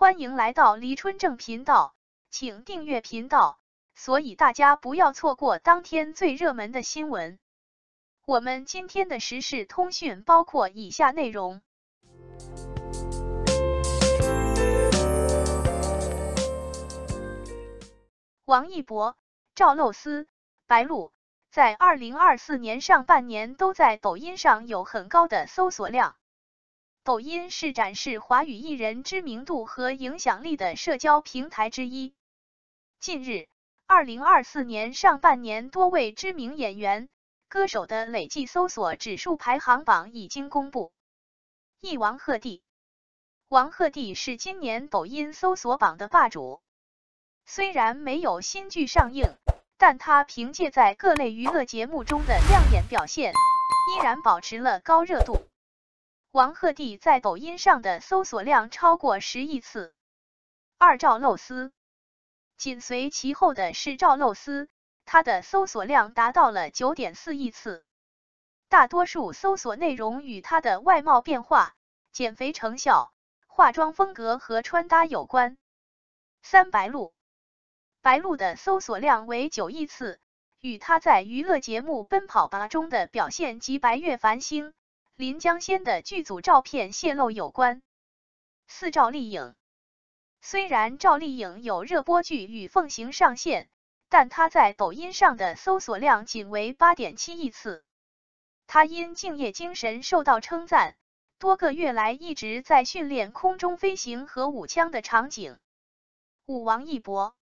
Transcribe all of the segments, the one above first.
欢迎来到黎春正频道，请订阅频道，所以大家不要错过当天最热门的新闻。我们今天的时事通讯包括以下内容：王一博、赵露思、白鹿在2024年上半年都在抖音上有很高的搜索量。抖音是展示华语艺人知名度和影响力的社交平台之一。近日，2024年上半年多位知名演员、歌手的累计搜索指数排行榜已经公布。王鹤棣，王鹤棣是今年抖音搜索榜的霸主。虽然没有新剧上映，但他凭借在各类娱乐节目中的亮眼表现，依然保持了高热度。王鹤棣在抖音上的搜索量超过10亿次。赵露思，紧随其后的是赵露思，她的搜索量达到了 9.4 亿次。大多数搜索内容与她的外貌变化、减肥成效、化妆风格和穿搭有关。白鹿，白鹿的搜索量为9亿次，与她在娱乐节目《奔跑吧》中的表现及白月繁星、临江仙的剧组照片泄露有关。赵丽颖，虽然赵丽颖有热播剧《与凤行》上线，但她在抖音上的搜索量仅为 8.7 亿次。她因敬业精神受到称赞，多个月来一直在训练空中飞行和舞枪的场景。王一博，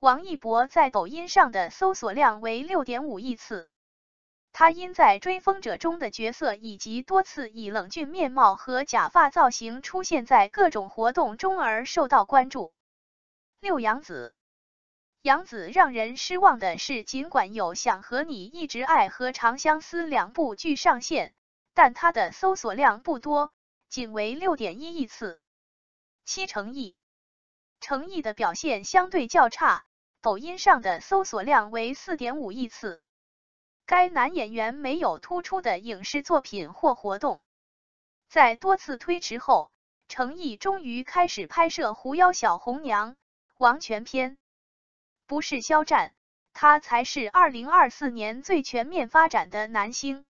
王一博在抖音上的搜索量为 6.5 亿次。他因在《追风者》中的角色以及多次以冷峻面貌和假发造型出现在各种活动中而受到关注。杨紫，杨紫让人失望的是，尽管有《想和你一直爱》和《长相思》两部剧上线，但她的搜索量不多，仅为 6.1 亿次。程毅，程毅的表现相对较差。抖音上的搜索量为 4.5 亿次。该男演员没有突出的影视作品或活动。在多次推迟后，程毅终于开始拍摄《狐妖小红娘》《王权篇》。不是肖战，他才是2024年最全面发展的男星。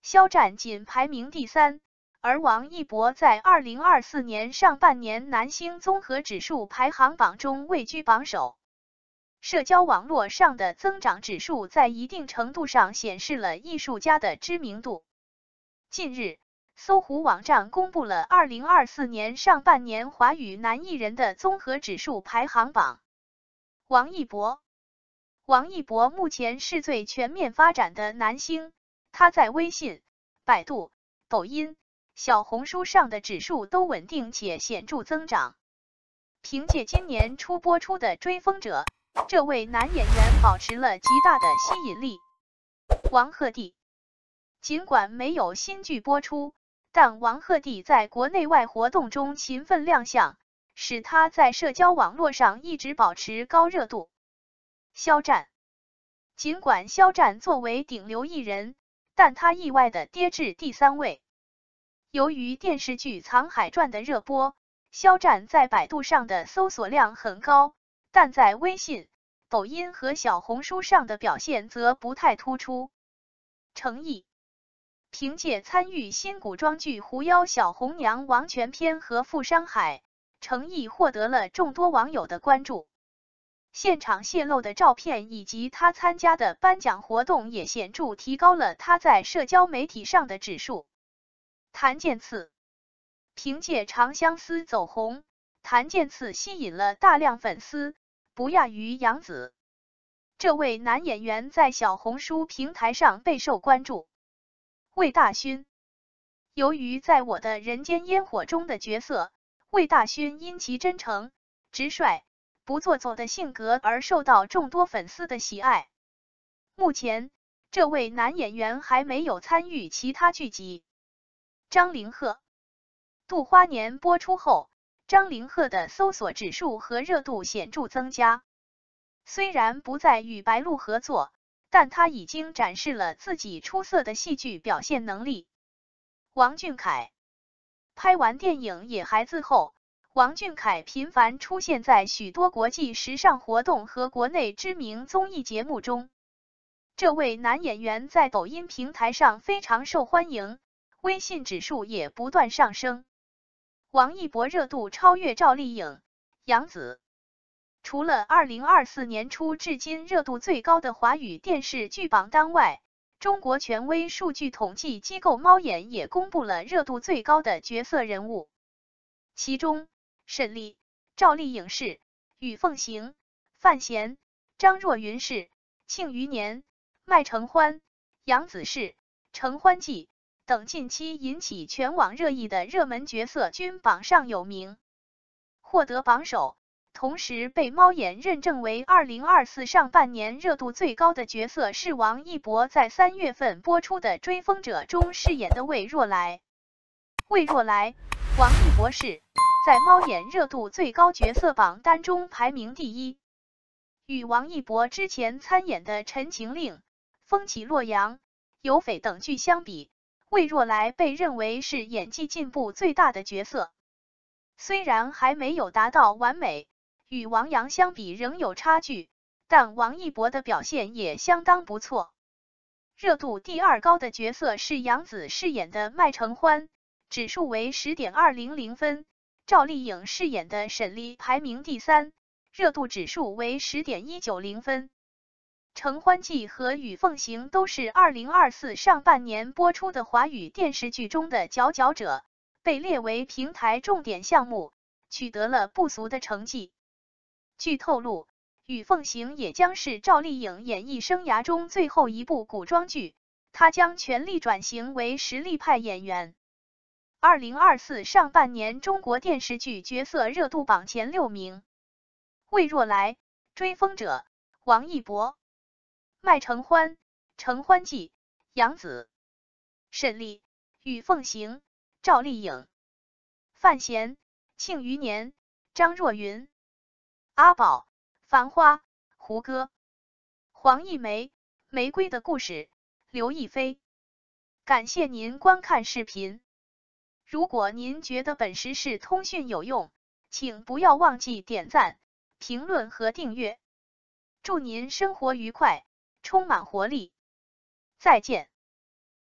肖战仅排名第3，而王一博在2024年上半年男星综合指数排行榜中位居榜首。社交网络上的增长指数在一定程度上显示了艺术家的知名度。近日，搜狐网站公布了2024年上半年华语男艺人的综合指数排行榜。王一博，王一博目前是最全面发展的男星，他在微信、百度、抖音、小红书上的指数都稳定且显著增长。凭借今年初播出的《追风者》，这位男演员保持了极大的吸引力。王鹤棣，尽管没有新剧播出，但王鹤棣在国内外活动中勤奋亮相，使他在社交网络上一直保持高热度。肖战，尽管肖战作为顶流艺人，但他意外地跌至第3位。由于电视剧《藏海传》的热播，肖战在百度上的搜索量很高，但在微信、抖音和小红书上的表现则不太突出。程毅，凭借参与新古装剧《狐妖小红娘》《王权篇》和《富商海》，程毅获得了众多网友的关注。现场泄露的照片以及他参加的颁奖活动也显著提高了他在社交媒体上的指数。谭健次，凭借《长相思》走红，谭健次吸引了大量粉丝，不亚于杨紫。这位男演员在小红书平台上备受关注。魏大勋，由于在我的人间烟火中的角色，魏大勋因其真诚、直率、不做作的性格而受到众多粉丝的喜爱。目前，这位男演员还没有参与其他剧集。张凌赫，杜花年播出后，张凌赫的搜索指数和热度显著增加。虽然不再与白鹿合作，但他已经展示了自己出色的戏剧表现能力。王俊凯，拍完电影《野孩子》后，王俊凯频繁出现在许多国际时尚活动和国内知名综艺节目中。这位男演员在抖音平台上非常受欢迎，微信指数也不断上升。王一博热度超越赵丽颖、杨紫。除了2024年初至今热度最高的华语电视剧榜单外，中国权威数据统计机构猫眼也公布了热度最高的角色人物，其中沈俐、赵丽颖是，禹凤行、范闲、张若昀是，庆余年、麦承欢、杨紫是，承欢记等近期引起全网热议的热门角色均榜上有名，获得榜首，同时被猫眼认证为2024上半年热度最高的角色是王一博在3月份播出的《追风者》中饰演的魏若来。魏若来，王一博是。在猫眼热度最高角色榜单中排名第一，与王一博之前参演的《陈情令》《风起洛阳》《有匪》等剧相比，魏若来被认为是演技进步最大的角色。虽然还没有达到完美，与王阳相比仍有差距，但王一博的表现也相当不错。热度第二高的角色是杨紫饰演的麦承欢，指数为 10.200 分。赵丽颖饰演的沈俐排名第3，热度指数为 10.190 分。承欢记和禹凤行都是2024上半年播出的华语电视剧中的佼佼者，被列为平台重点项目，取得了不俗的成绩。据透露，禹凤行也将是赵丽颖演艺生涯中最后一部古装剧，她将全力转型为实力派演员。2024上半年中国电视剧角色热度榜前6名：魏若来、追风者、王一博、麦承欢、承欢记、杨紫、沈俐、禹凤行、赵丽颖、范闲、庆余年、张若昀、阿宝、繁花、胡歌、黄一梅、《玫瑰的故事》、刘亦菲。感谢您观看视频。如果您觉得本时事通讯有用，请不要忘记点赞、评论和订阅。祝您生活愉快，充满活力。再见。